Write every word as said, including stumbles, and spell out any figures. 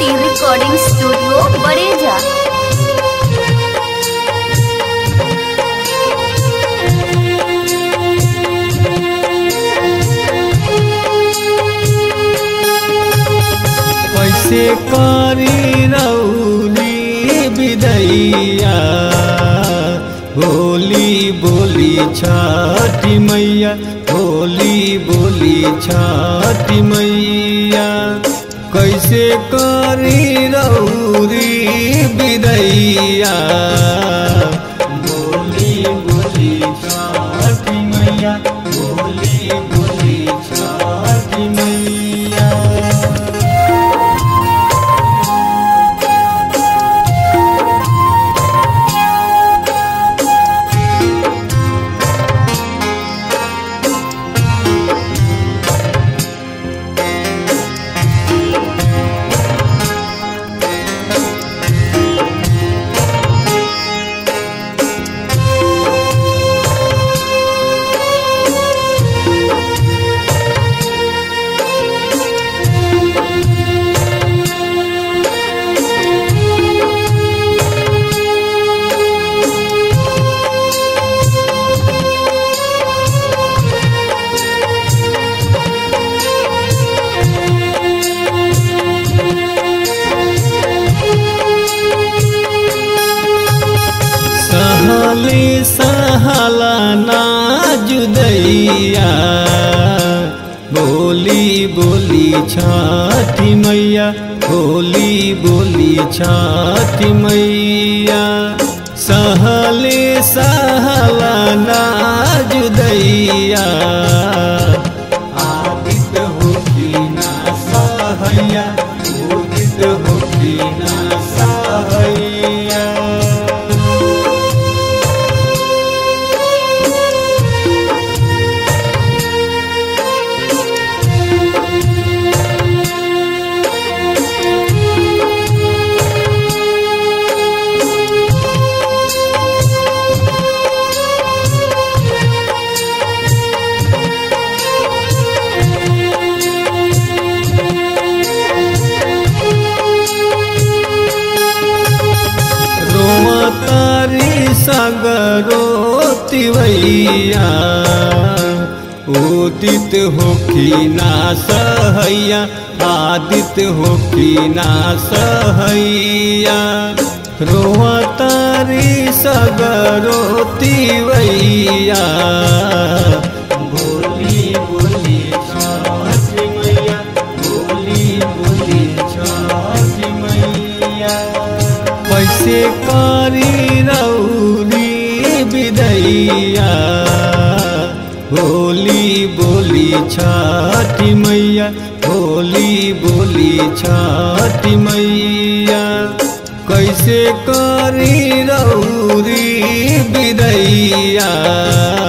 Recording studio बड़ेजा। कैसे करी रौली बिदैया होली बोली छठी मैया, होली बोली छठी मैया। कैसे करी रौरी बिदैया बोली बोली छठी मैया, बोली बोली छठी मैया। सहली सहला ना जुदैया बोली बोली छठी मैया, बोली बोली छठी मैया। सहली सहला ना जुदैया आदित होती ना सहैया, उदित होती ना सहैया। सगरोती भैया उदित होखी ना सहैया, आदित होखी ना सहैया। रोहतारी सगरोती भैया बोली बोली छठी मैया, बोली बोली छठी मैया। कैसे करी रौली बिदैया होली बोली छठी मैया, होली बोली छठी मैया। कैसे करी रौली बिदैया।